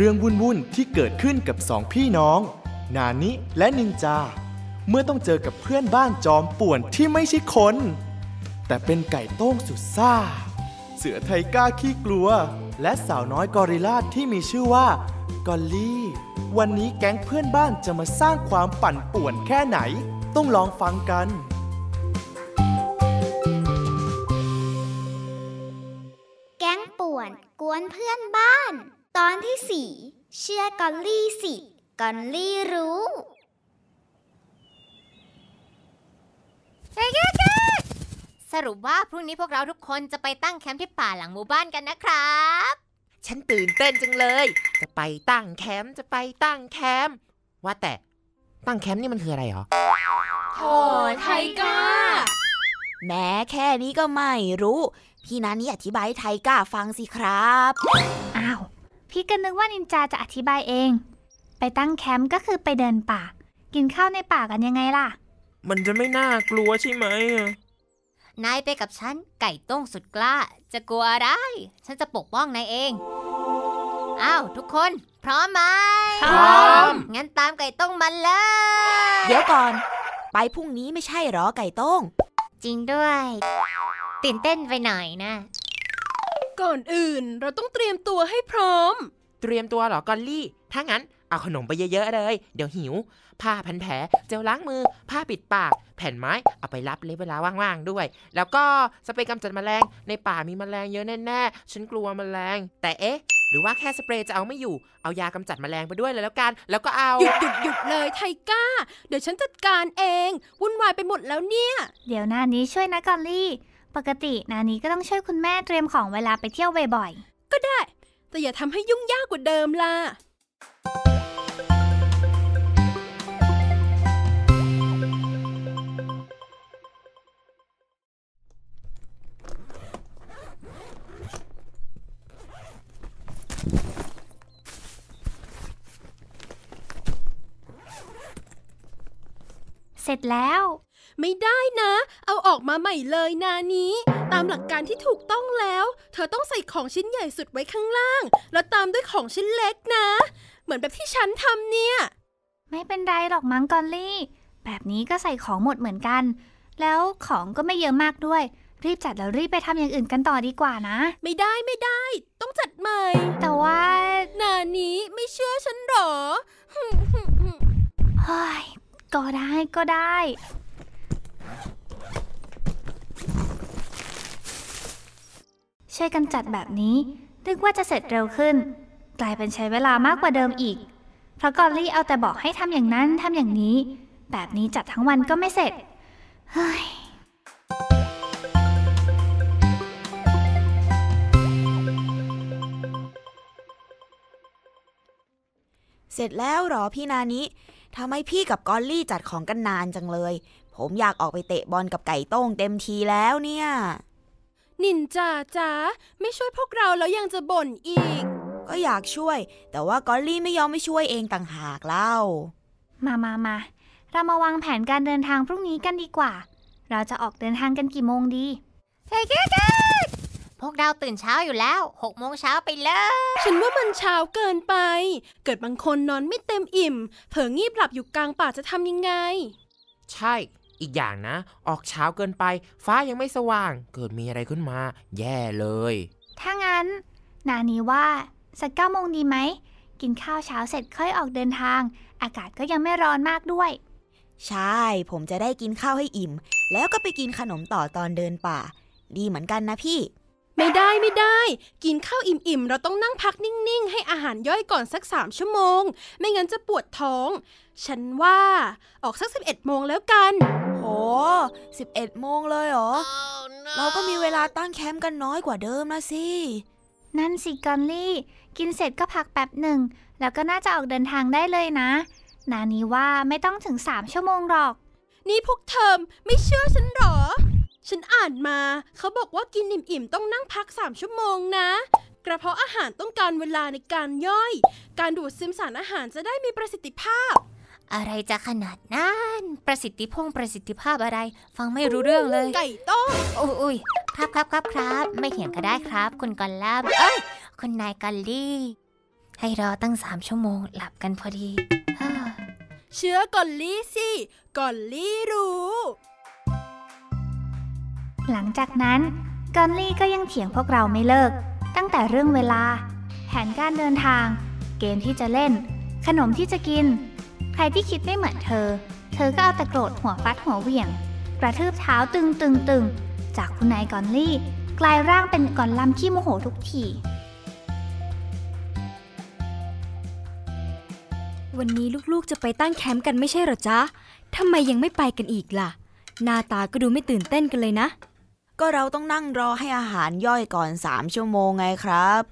เรื่องวุ่นๆที่เกิดขึ้นกับสองพี่น้องนานิและนินจาเมื่อต้องเจอกับเพื่อนบ้านจอมป่วนที่ไม่ใช่คนแต่เป็นไก่โต้งสุดซ่าเสือไทก้าขี้กลัวและสาวน้อยกอริลลาที่มีชื่อว่ากอลลี่วันนี้แก๊งเพื่อนบ้านจะมาสร้างความปั่นป่วนแค่ไหนต้องลองฟังกันแก๊งป่วนกวนเพื่อนบ้านตอนที่สี่เชื่อกอลลี่สิกอลลี่รู้สรุปว่าพรุ่งนี้พวกเราทุกคนจะไปตั้งแคมป์ที่ป่าหลังหมู่บ้านกันนะครับฉันตื่นเต้นจังเลยจะไปตั้งแคมป์ว่าแต่ตั้งแคมป์นี่มันคืออะไรหรอโธ่ไทก้าแม้แค่นี้ก็ไม่รู้พี่นานี่อธิบายให้ไทก้าฟังสิครับอ้าวพี่ก็นึกว่านินจาจะอธิบายเองไปตั้งแคมป์ก็คือไปเดินป่ากินข้าวในป่ากันยังไงล่ะมันจะไม่น่ากลัวใช่ไหมนายไปกับฉันไก่ต้งสุดกล้าจะกลัวอะไรฉันจะปกป้องนายเองอ้าวทุกคนพร้อมไหมพร้อมงั้นตามไก่ต้งมันเลยเดี๋ยวก่อนไปพรุ่งนี้ไม่ใช่หรอไก่ต้งจริงด้วยตื่นเต้นไปหน่อยนะก่อนอื่นเราต้องเตรียมตัวให้พร้อมเตรียมตัวหรอกอลลี่ถ้างั้นเอาขนมไปเยอะๆเลยเดี๋ยวหิวผ้าพันแผลเจลล้างมือผ้าปิดปากแผ่นไม้เอาไปรับเล็บเวลาว่างๆด้วยแล้วก็สเปรย์กำจัดแมลงในป่ามีแมลงเยอะแน่ๆฉันกลัวแมลงแต่เอ๊ะหรือว่าแค่สเปรย์จะเอาไม่อยู่เอายากำจัดแมลงไปด้วยเลยแล้วกันแล้วก็เอาหยุดเลยไทก้าเดี๋ยวฉันจัดการเองวุ่นวายไปหมดแล้วเนี่ยเดี๋ยวนานี้ช่วยนะกอลลี่ปกตินานี้ก็ต้องช่วยคุณแม่เตรียมของเวลาไปเที่ยวบ่อยๆก็ได้แต่อย่าทำให้ยุ่งยากกว่าเดิมล่ะเสร็จแล้วไม่ได้นะเอาออกมาใหม่เลยนานี้ตามหลักการที่ถูกต้องแล้วเธอต้องใส่ของชิ้นใหญ่สุดไว้ข้างล่างแล้วตามด้วยของชิ้นเล็กนะเหมือนแบบที่ฉันทำเนี่ยไม่เป็นไรหรอกมั้งกอลลี่แบบนี้ก็ใส่ของหมดเหมือนกันแล้วของก็ไม่เยอะมากด้วยรีบจัดแล้วรีบไปทำอย่างอื่นกันต่อดีกว่านะไม่ได้ต้องจัดใหม่แต่ว่านานี้ไม่เชื่อฉันหรอ เฮ้ยก็ได้ช่วยกันจัดแบบนี้นึกว่าจะเสร็จเร็วขึ้นกลายเป็นใช้เวลามากกว่าเดิมอีกเพราะกอลลี่เอาแต่บอกให้ทำอย่างนั้นทำอย่างนี้แบบนี้จัดทั้งวันก็ไม่เสร็จเฮ้ยเสร็จแล้วหรอพี่นานิทำไมพี่กับกอลลี่จัดของกันนานจังเลยผมอยากออกไปเตะบอลกับไก่โต้งเต็มทีแล้วเนี่ยนินจาจ๋าไม่ช่วยพวกเราแล้วยังจะบ่นอีกก็อยากช่วยแต่ว่ากอลลี่ไม่ยอมไม่ช่วยเองต่างหากเล่ามาเรามาวางแผนการเดินทางพรุ่งนี้กันดีกว่าเราจะออกเดินทางกันกี่โมงดีเฮ้ยพวกเราตื่นเช้าอยู่แล้ว6 โมงเช้าไปเลยฉันว่ามันเช้าเกินไปเกิดบางคนนอนไม่เต็มอิ่มเผลองีบหลับอยู่กลางป่าจะทำยังไงใช่อีกอย่างนะออกเช้าเกินไปฟ้ายังไม่สว่างเกิดมีอะไรขึ้นมาแย่เลยถ้างั้นนานี้ว่าสัก9 โมงดีไหมกินข้าวเช้าเสร็จค่อยออกเดินทางอากาศก็ยังไม่ร้อนมากด้วยใช่ผมจะได้กินข้าวให้อิ่มแล้วก็ไปกินขนมต่อตอนเดินป่าดีเหมือนกันนะพี่ไม่ได้กินข้าวอิ่มๆเราต้องนั่งพักนิ่งๆให้อาหารย่อยก่อนสัก3 ชั่วโมงไม่งั้นจะปวดท้องฉันว่าออกสัก11 โมงแล้วกันโห11 โมงเลยเหรอ oh, no. เราก็มีเวลาตั้งแคมป์กันน้อยกว่าเดิมนะสินั่นสิกอลลี่กินเสร็จก็พักแป๊บหนึ่งแล้วก็น่าจะออกเดินทางได้เลยนะนานี้ว่าไม่ต้องถึง3 ชั่วโมงหรอกนี่พวกเธอไม่เชื่อฉันหรอฉันอ่านมาเขาบอกว่ากินอิ่มๆต้องนั่งพัก3 ชั่วโมงนะกระเพาะอาหารต้องการเวลาในการย่อยการดูดซึมสารอาหารจะได้มีประสิทธิภาพอะไรจะขนาดนั้นประสิทธิภาพอะไรฟังไม่รู้เรื่องเลยไก่ต้มอุ้ยครับไม่เถียงก็ได้ครับคุณกอลล่าเอ้ยคุณนายกอลลี่ ให้รอตั้ง3 ชั่วโมงหลับกันพอดีเชื่อกอลลี่สิกอลลี่รู้หลังจากนั้นกอลลี่ก็ยังเถียงพวกเราไม่เลิกตั้งแต่เรื่องเวลาแผนการเดินทางเกมที่จะเล่นขนมที่จะกินใครที่คิดไม่เหมือนเธอก็เอาแต่โกรธหัวฟัดหัวเหวี่ยงกระทืบเท้าตึงจากคุณนายกอลลี่กลายร่างเป็นกอลลัมขี้โมโหทุกทีวันนี้ลูกๆจะไปตั้งแคมป์กันไม่ใช่หรอจ๊ะทำไมยังไม่ไปกันอีกล่ะหน้าตาก็ดูไม่ตื่นเต้นกันเลยนะก็เราต้องนั่งรอให้อาหารย่อยก่อน3 ชั่วโมงไงครับ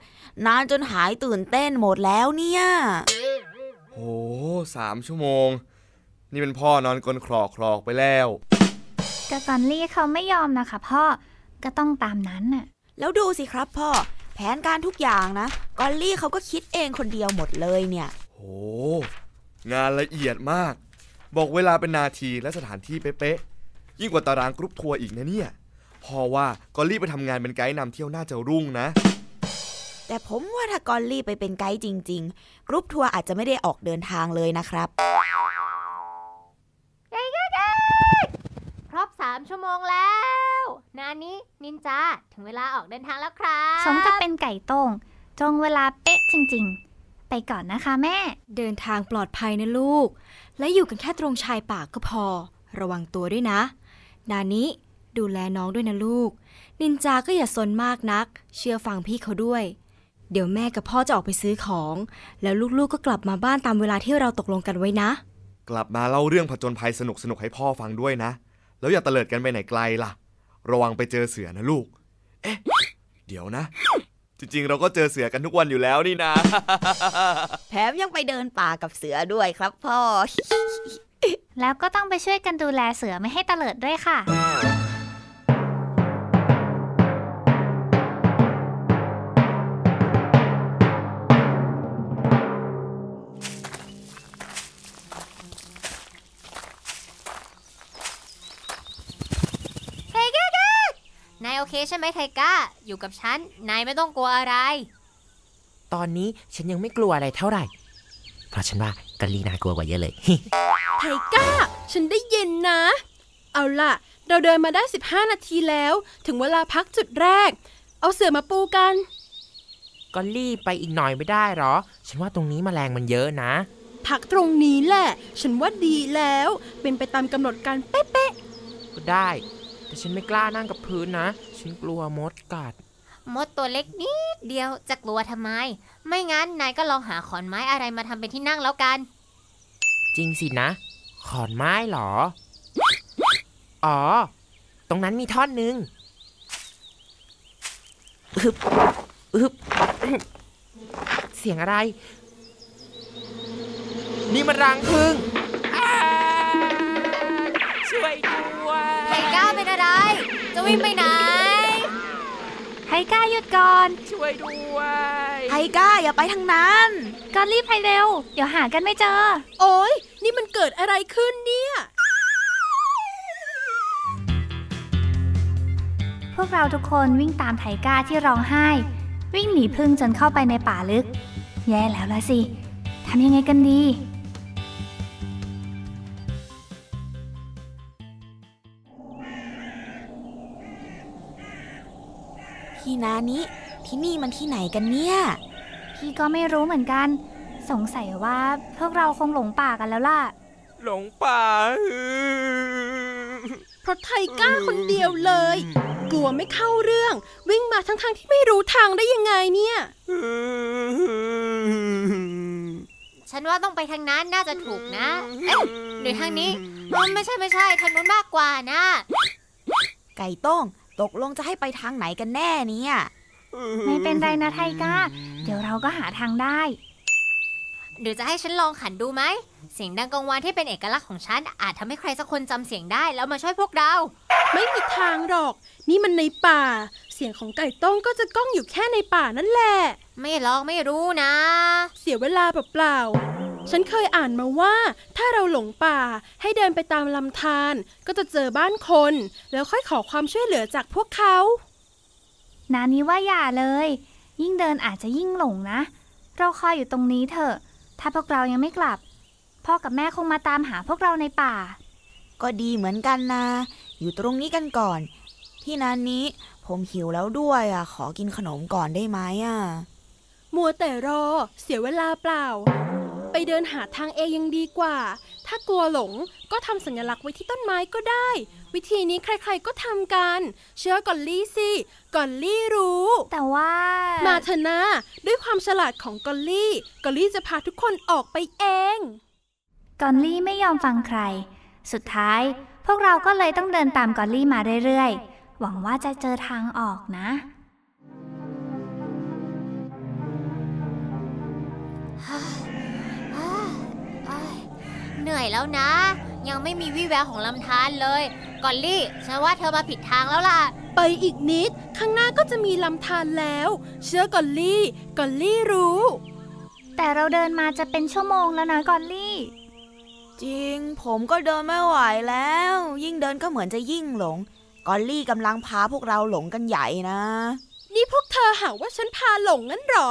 นานจนหายตื่นเต้นหมดแล้วเนี่ยโอ้3 ชั่วโมงนี่เป็นพ่อนอนกลนคลอกไปแล้วกะกอนลี่เขาไม่ยอมนะคะพ่อก็ต้องตามนั้นน่ะแล้วดูสิครับพ่อแผนการทุกอย่างนะกอนลี่เขาก็คิดเองคนเดียวหมดเลยเนี่ยโอ้งานละเอียดมากบอกเวลาเป็นนาทีและสถานที่เป๊ะๆยิ่งกว่าตารางกรุ๊ปทัวร์อีกนะเนี่ยพอว่ากอลลี่ไปทำงานเป็นไกด์นำเที่ยวน่าจะรุ่งนะแต่ผมว่าถ้ากอลลี่ไปเป็นไกด์จริงๆกรุ๊ปทัวร์อาจจะไม่ได้ออกเดินทางเลยนะครับครบ3 ชั่วโมงแล้วนานี้นินจาถึงเวลาออกเดินทางแล้วครับสมกับเป็นไก่ต้งตรงเวลาเป๊ะจริงๆไปก่อนนะคะแม่เดินทางปลอดภัยนะลูกและอยู่กันแค่ตรงชายป่าก็พอระวังตัวด้วยนะนานี้ดูแลน้องด้วยนะลูกนินจาก็อย่าซนมากนักเชื่อฟังพี่เขาด้วยเดี๋ยวแม่กับพ่อจะออกไปซื้อของแล้วลูกๆก็กลับมาบ้านตามเวลาที่เราตกลงกันไว้นะกลับมาเล่าเรื่องผจญภัยสนุกให้พ่อฟังด้วยนะแล้วอย่าเตลิดกันไปไหนไกลล่ะระวังไปเจอเสือนะลูกเอ๊ะเดี๋ยวนะจริงๆเราก็เจอเสือกันทุกวันอยู่แล้วนี่นะแถมยังไปเดินป่ากับเสือด้วยครับพ่อแล้วก็ต้องไปช่วยกันดูแลเสือไม่ให้เตลิดด้วยค่ะโอเคใช่ไหมไทก้าอยู่กับฉันนายไม่ต้องกลัวอะไรตอนนี้ฉันยังไม่กลัวอะไรเท่าไหร่เพราะฉันว่ากอลลี่น่ากลัวกว่าเยอะเลย ไทก้าฉันได้ยินนะเอาล่ะเราเดินมาได้15 นาทีแล้วถึงเวลาพักจุดแรกเอาเสื่อมาปูกันกอลลี่ไปอีกหน่อยไม่ได้หรอฉันว่าตรงนี้แมลงมันเยอะนะพักตรงนี้แหละฉันว่าดีแล้วเป็นไปตามกำหนดการเป๊ะๆก็ได้แต่ฉันไม่กล้านั่งกับพื้นนะฉันกลัวมดกัดมดตัวเล็กนิดเดียวจะกลัวทำไมไม่งั้นนายก็ลองหาขอนไม้อะไรมาทำเป็นที่นั่งแล้วกันจริงสินะขอนไม้หรออ๋อตรงนั้นมีท่อนหนึ่งเสียงอะไรนี่มันรังผึ้งช่วยด้วยไทก้าเป็นอะไรจะวิ่งไปไหนไทก้าหยุดก่อนช่วยด้วยไทก้าอย่าไปทางนั้นกอลลี่ไปเร็วเดี๋ยวหากันไม่เจอโอ๊ยนี่มันเกิดอะไรขึ้นเนี่ยพวกเราทุกคนวิ่งตามไทก้าที่ร้องไห้วิ่งหนีผึ้งจนเข้าไปในป่าลึกแย่แล้วล่ะสิทำยังไงกันดีที่นานี้ที่นี่มันที่ไหนกันเนี่ยพี่ก็ไม่รู้เหมือนกันสงสัยว่าพวกเราคงหลงป่ากันแล้วล่ะหลงป่าเพราะไทก้าคนเดียวเลยกลัวไม่เข้าเรื่องวิ่งมาทั้งที่ไม่รู้ทางได้ยังไงเนี่ยฉันว่าต้องไปทางนั้นน่าจะถูกนะเอ๊ะหรือทางนี้มันไม่ใช่ทางนู้นมากกว่านะไก่ต้งตกลงจะให้ไปทางไหนกันแน่เนี่ยไม่เป็นไรนะไทก้าเดี๋ยวเราก็หาทางได้หรือจะให้ฉันลองขันดูไหมเสียงดังกังวานที่เป็นเอกลักษณ์ของฉันอาจทำให้ใครสักคนจำเสียงได้แล้วมาช่วยพวกเราไม่มีทางหรอกนี่มันในป่าเสียงของไก่ต้งก็จะก้องอยู่แค่ในป่านั่นแหละไม่ลองไม่รู้นะเสียเวลาเปล่าๆฉันเคยอ่านมาว่าถ้าเราหลงป่าให้เดินไปตามลำธารก็จะเจอบ้านคนแล้วค่อยขอความช่วยเหลือจากพวกเขานานี้ว่าอย่าเลยยิ่งเดินอาจจะยิ่งหลงนะ เราคอยอยู่ตรงนี้เถอะถ้าพวกเรายังไม่กลับพ่อกับแม่คงมาตามหาพวกเราในป่าก็ดีเหมือนกันนะอยู่ตรงนี้กันก่อนที่นั้นนี้ผมหิวแล้วด้วยอ่ะขอกินขนมก่อนได้ไหมอ่ะมัวแต่รอเสียเวลาเปล่าไปเดินหาทางเองยังดีกว่าถ้ากลัวหลงก็ทำสัญลักษณ์ไว้ที่ต้นไม้ก็ได้วิธีนี้ใครๆก็ทำกันเชื่อกอลลี่สิกอลลี่รู้แต่ว่ามาเถอะนะด้วยความฉลาดของกอลลี่จะพาทุกคนออกไปเองกอลลี่ไม่ยอมฟังใครสุดท้ายพวกเราก็เลยต้องเดินตามกอลลี่มาเรื่อยๆหวังว่าจะเจอทางออกนะเหนื่อยแล้วนะยังไม่มีวี่แววของลำธารเลยกอลลี่ฉันว่าเธอมาผิดทางแล้วล่ะไปอีกนิดข้างหน้าก็จะมีลำธารแล้วเชื่อกอลลี่กอลลี่รู้แต่เราเดินมาจะเป็นชั่วโมงแล้วนะกอลลี่จริงผมก็เดินไม่ไหวแล้วยิ่งเดินก็เหมือนจะยิ่งหลงกอลลี่กำลังพาพวกเราหลงกันใหญ่นะนี่พวกเธอหาว่าฉันพาหลงงั้นหรอ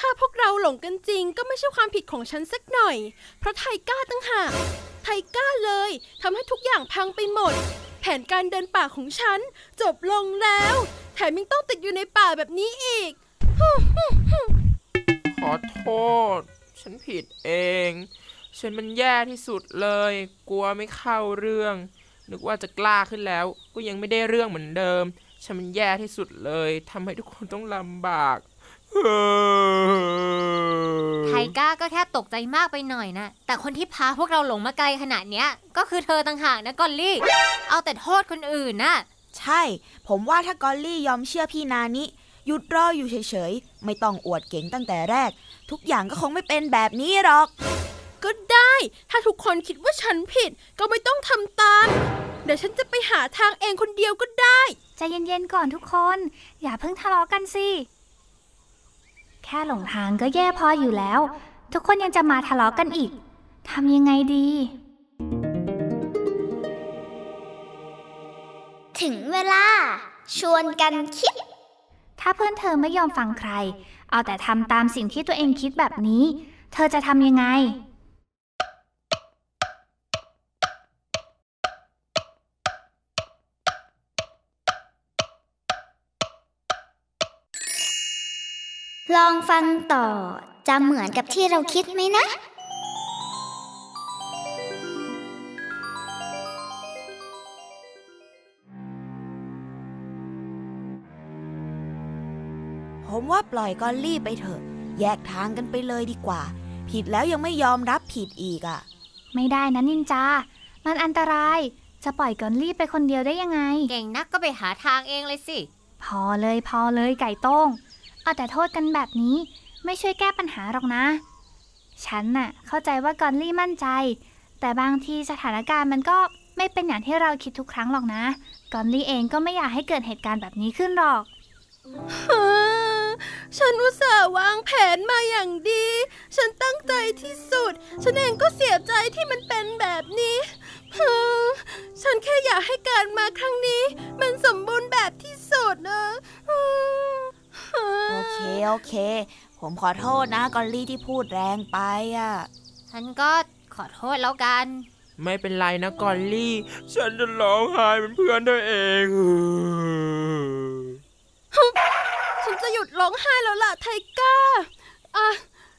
ถ้าพวกเราหลงกันจริงก็ไม่ใช่ความผิดของฉันสักหน่อยเพราะไทก้าตั้งหากไทก้าเลยทำให้ทุกอย่างพังไปหมดแผนการเดินป่าของฉันจบลงแล้วแถมยังต้องติดอยู่ในป่าแบบนี้อีก ขอโทษฉันผิดเองฉันมันแย่ที่สุดเลยกลัวไม่เข้าเรื่องนึกว่าจะกล้าขึ้นแล้วก็ยังไม่ได้เรื่องเหมือนเดิมฉันมันแย่ที่สุดเลยทำให้ทุกคนต้องลำบากไทก้าก็แค่ตกใจมากไปหน่อยนะแต่คนที่พาพวกเราหลงมาไกลขนาดเนี้ยก็คือเธอต่างหากนะกอลลี่เอาแต่โทษคนอื่นนะใช่ผมว่าถ้ากอลลี่ยอมเชื่อพี่นานิหยุดรออยู่เฉยๆไม่ต้องอวดเก่งตั้งแต่แรกทุกอย่างก็คงไม่เป็นแบบนี้หรอกก็ได้ถ้าทุกคนคิดว่าฉันผิดก็ไม่ต้องทำตามเดี๋ยวฉันจะไปหาทางเองคนเดียวก็ได้ใจเย็นๆก่อนทุกคนอย่าเพิ่งทะเลาะกันสิแค่หลงทางก็แย่พออยู่แล้วทุกคนยังจะมาทะเลาะกันอีกทำยังไงดีถึงเวลาชวนกันคิดถ้าเพื่อนเธอไม่ยอมฟังใครเอาแต่ทำตามสิ่งที่ตัวเองคิดแบบนี้เธอจะทำยังไงลองฟังต่อจะเหมือนกับที่เราคิดไหมนะผมว่าปล่อยกอลลี่ไปเถอะแยกทางกันไปเลยดีกว่าผิดแล้วยังไม่ยอมรับผิดอีกอ่ะไม่ได้นะนินจามันอันตรายจะปล่อยกอลลี่ไปคนเดียวได้ยังไงเก่งนักก็ไปหาทางเองเลยสิพอเลยไก่ต้งเอาแต่โทษกันแบบนี้ไม่ช่วยแก้ปัญหาหรอกนะฉันน่ะเข้าใจว่ากอลลี่มั่นใจแต่บางทีสถานการณ์มันก็ไม่เป็นอย่างที่เราคิดทุกครั้งหรอกนะกอลลี่เองก็ไม่อยากให้เกิดเหตุการณ์แบบนี้ขึ้นหรอกฉันอุตส่าห์วางแผนมาอย่างดีฉันตั้งใจที่สุดฉันเองก็เสียใจที่มันเป็นแบบนี้ฉันแค่อยากให้การมาครั้งนี้มันสมบูรณ์แบบที่สุดนะโอเคผมขอโทษนะกอลลี่ที่พูดแรงไปอ่ะฉันก็ขอโทษแล้วกันไม่เป็นไรนะกอลลี่ฉันจะร้องไห้เป็นเพื่อนด้วยเองฉันจะหยุดร้องไห้แล้วล่ะไทก้าอ่ะ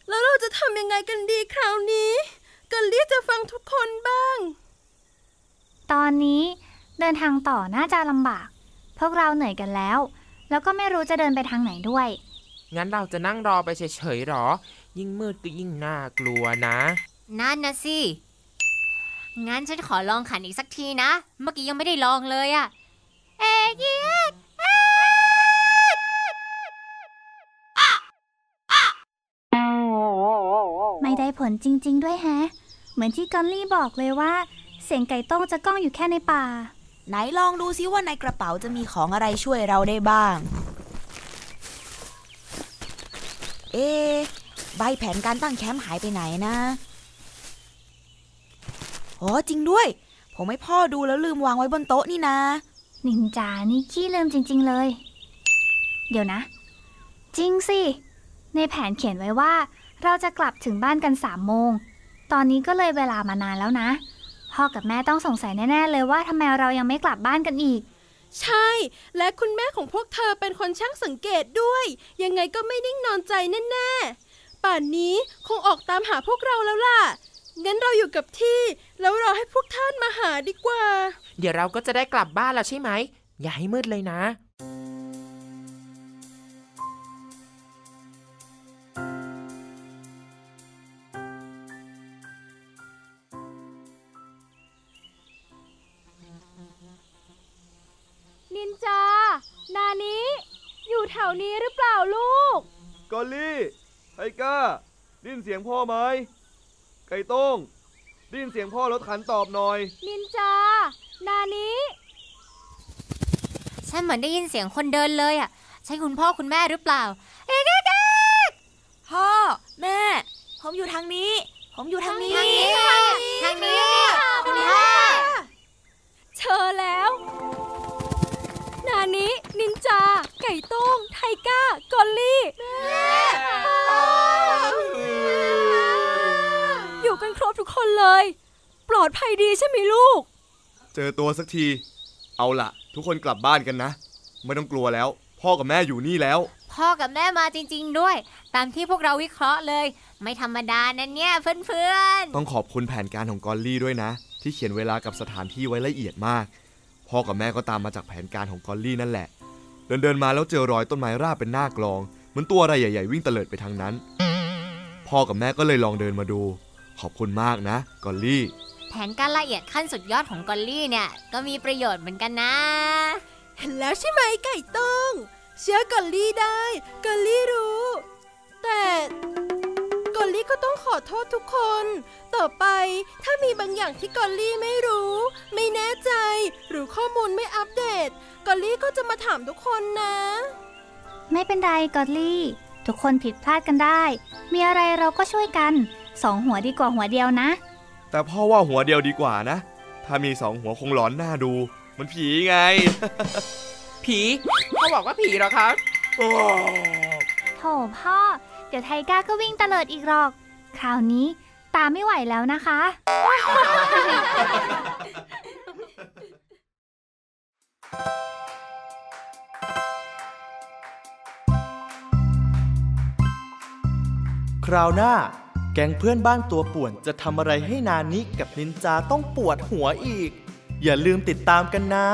แล้วเราจะทำยังไงกันดีคราวนี้กอลลี่จะฟังทุกคนบ้างตอนนี้เดินทางต่อน่าจะลำบากพวกเราเหนื่อยกันแล้วก็ไม่รู้จะเดินไปทางไหนด้วยงั้นเราจะนั่งรอไปเฉยๆหรอยิ่งมืดก็ยิ่งน่ากลัวนะนั่นนะสิงั้นฉันขอลองขันอีกสักทีนะเมื่อกี้ยังไม่ได้ลองเลยอะเอ๊ะไม่ได้ผลจริงๆด้วยแฮะเหมือนที่กอลลี่บอกเลยว่าเสียงไก่ต้งจะก้องอยู่แค่ในป่าไหนลองดูซิว่าในกระเป๋าจะมีของอะไรช่วยเราได้บ้างใบแผนการตั้งแคมป์หายไปไหนนะอ๋อจริงด้วยผมให้พ่อดูแล้วลืมวางไว้บนโต๊ะนี่นะนินจานี่ขี้ลืมจริงๆเลยเดี๋ยวนะจริงสิ ในแผนเขียนไว้ว่าเราจะกลับถึงบ้านกัน3 โมงตอนนี้ก็เลยเวลามานานแล้วนะพ่อกับแม่ต้องสงสัยแน่ๆเลยว่าทำไมเรายังไม่กลับบ้านกันอีกใช่และคุณแม่ของพวกเธอเป็นคนช่างสังเกตด้วยยังไงก็ไม่นิ่งนอนใจแน่ๆป่านนี้คงออกตามหาพวกเราแล้วล่ะงั้นเราอยู่กับที่แล้วรอให้พวกท่านมาหาดีกว่าเดี๋ยวเราก็จะได้กลับบ้านแล้วใช่ไหมอย่าให้มืดเลยนะนินจานานิอยู่แถวนี้หรือเปล่าลูกกอลลี่ไทก้าได้ยินเสียงพ่อไหมไก่ต้งได้ยินเสียงพ่อรถขันตอบหน่อยนินจานานิฉันเหมือนได้ยินเสียงคนเดินเลยอ่ะใช่คุณพ่อคุณแม่หรือเปล่าเอ๊ะพ่อแม่ผมอยู่ทางนี้ผมอยู่ทางนี้ทางนี้คุณพ่อเจอแล้วนานินินจาไก่ต้งไทก้ากอลลี่อยู่กันครบทุกคนเลยปลอดภัยดีใช่ไหมลูกเจอตัวสักทีเอาล่ะทุกคนกลับบ้านกันนะไม่ต้องกลัวแล้วพ่อกับแม่อยู่นี่แล้วพ่อกับแม่มาจริงๆด้วยตามที่พวกเราวิเคราะห์เลยไม่ธรรมดานะเนี่ยเพื่อนๆต้องขอบคุณแผนการของกอลลี่ด้วยนะที่เขียนเวลากับสถานที่ไว้ละเอียดมากพ่อกับแม่ก็ตามมาจากแผนการของกอลลี่นั่นแหละเดินมาแล้วเจอรอยต้นไม้ราบเป็นหน้ากลองเหมือนตัวอะไรใหญ่ๆวิ่งเตลิดไปทางนั้นพ่อกับแม่ก็เลยลองเดินมาดูขอบคุณมากนะกอลลี่แผนการละเอียดขั้นสุดยอดของกอลลี่เนี่ยก็มีประโยชน์เหมือนกันนะเห็นแล้วใช่ไหมไก่ต้งเชื่อกอลลี่ได้กอลลี่รู้แต่กอลลี่ก็ต้องขอโทษทุกคนต่อไปถ้ามีบางอย่างที่กอลลี่ไม่รู้ไม่แน่ใจหรือข้อมูลไม่อัปเดตกอลลี่ก็จะมาถามทุกคนนะไม่เป็นไรกอลลี่ทุกคนผิดพลาดกันได้มีอะไรเราก็ช่วยกัน2 หัวดีกว่าหัวเดียวนะแต่พ่อว่าหัวเดียวดีกว่านะถ้ามี2 หัวคงหลอนหน้าดูมันผีไง ผีเขาบอกว่าผีเหรอครับโถพ่อเดี๋ยวไทก้าก็วิ่งเตลิดอีกหรอกคราวนี้ตามไม่ไหวแล้วนะคะคราวหน้าแก๊งเพื่อนบ้านตัวป่วนจะทำอะไรให้นานิกับนินจาต้องปวดหัวอีกอย่าลืมติดตามกันนะ